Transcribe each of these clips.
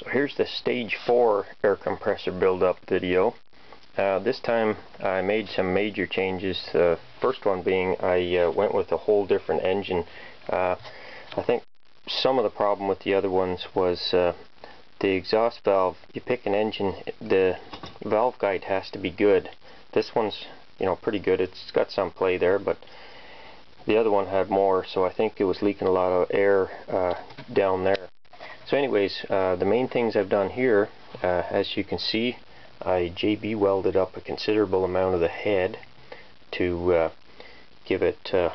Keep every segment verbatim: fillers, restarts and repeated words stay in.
So here's the stage four air compressor build-up video. Uh, this time I made some major changes. Uh, first one being I uh, went with a whole different engine. Uh, I think some of the problem with the other ones was uh, the exhaust valve. You pick an engine, the valve guide has to be good. This one's, you know, pretty good. It's got some play there, but the other one had more, so I think it was leaking a lot of air uh, down there. So anyways, uh, the main things I've done here, uh, as you can see, I J B welded up a considerable amount of the head to uh, give it, uh,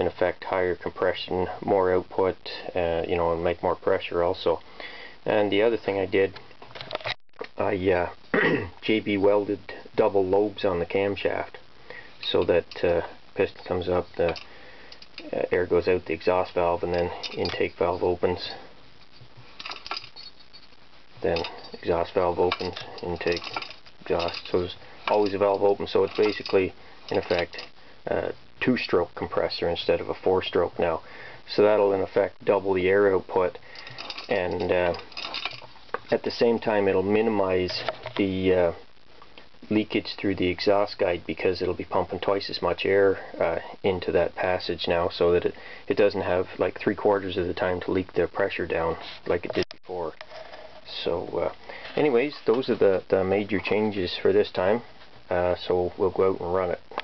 in effect, higher compression, more output, uh, you know, and make more pressure also. And the other thing I did, I uh, J B welded double lobes on the camshaft so that uh, piston comes up, the uh, air goes out the exhaust valve, and then intake valve opens. Then exhaust valve opens, intake, exhaust. So there's always a valve open. So it's basically, in effect, a two-stroke compressor instead of a four-stroke now. So that'll, in effect, double the air output. And uh, at the same time, it'll minimize the uh, leakage through the exhaust guide, because it'll be pumping twice as much air uh, into that passage now, so that it, it doesn't have like three-quarters of the time to leak the pressure down like it did before. So uh, anyways, those are the, the major changes for this time, uh, so we'll go out and run it.